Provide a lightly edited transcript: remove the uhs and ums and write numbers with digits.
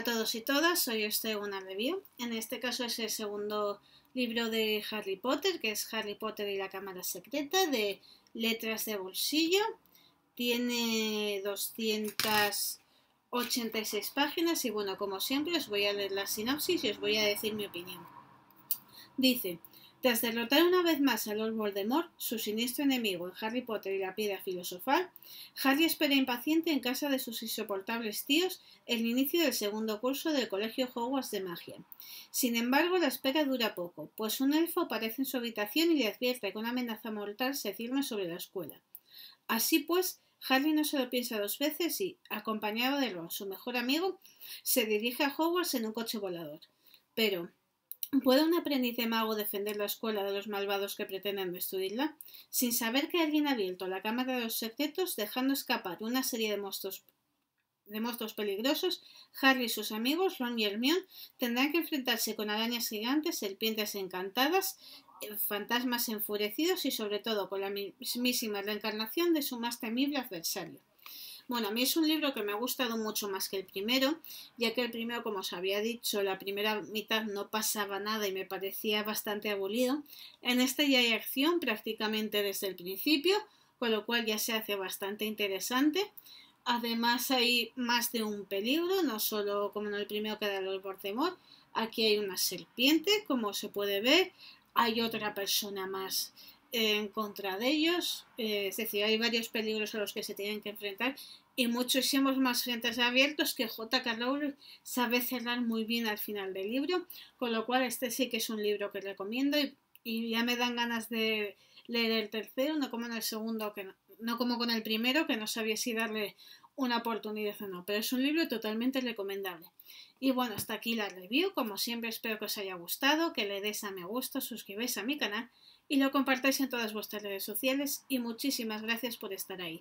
Hola a todos y todas, hoy os traigo una review. En este caso es el segundo libro de Harry Potter, que es Harry Potter y la Cámara Secreta, de letras de bolsillo. Tiene 286 páginas y bueno, como siempre os voy a leer la sinopsis y os voy a decir mi opinión. Dice: tras derrotar una vez más a Lord Voldemort, su siniestro enemigo en Harry Potter y la Piedra Filosofal, Harry espera impaciente en casa de sus insoportables tíos el inicio del segundo curso del Colegio Hogwarts de Magia. Sin embargo, la espera dura poco, pues un elfo aparece en su habitación y le advierte que una amenaza mortal se cierne sobre la escuela. Así pues, Harry no se lo piensa dos veces y, acompañado de Ron, su mejor amigo, se dirige a Hogwarts en un coche volador. Pero ¿puede un aprendiz de mago defender la escuela de los malvados que pretenden destruirla? Sin saber que alguien ha abierto la Cámara de los Secretos, dejando escapar una serie de monstruos peligrosos, Harry y sus amigos, Ron y Hermione, tendrán que enfrentarse con arañas gigantes, serpientes encantadas, fantasmas enfurecidos y sobre todo con la mismísima reencarnación de su más temible adversario. Bueno, a mí es un libro que me ha gustado mucho más que el primero, ya que el primero, como os había dicho, la primera mitad no pasaba nada y me parecía bastante aburrido. En este ya hay acción prácticamente desde el principio, con lo cual ya se hace bastante interesante. Además hay más de un peligro, no solo como en el primero que era Lord Voldemort. Aquí hay una serpiente, como se puede ver, hay otra persona más en contra de ellos, es decir, hay varios peligros a los que se tienen que enfrentar y muchísimos más frentes abiertos que J.K. Rowling sabe cerrar muy bien al final del libro, con lo cual este sí que es un libro que recomiendo y ya me dan ganas de leer el tercero, no como en el segundo, no como con el primero, que no sabía si darle una oportunidad o no, pero es un libro totalmente recomendable. Y bueno, hasta aquí la review, como siempre espero que os haya gustado, que le deis a me gusta, suscribáis a mi canal y lo compartáis en todas vuestras redes sociales y muchísimas gracias por estar ahí.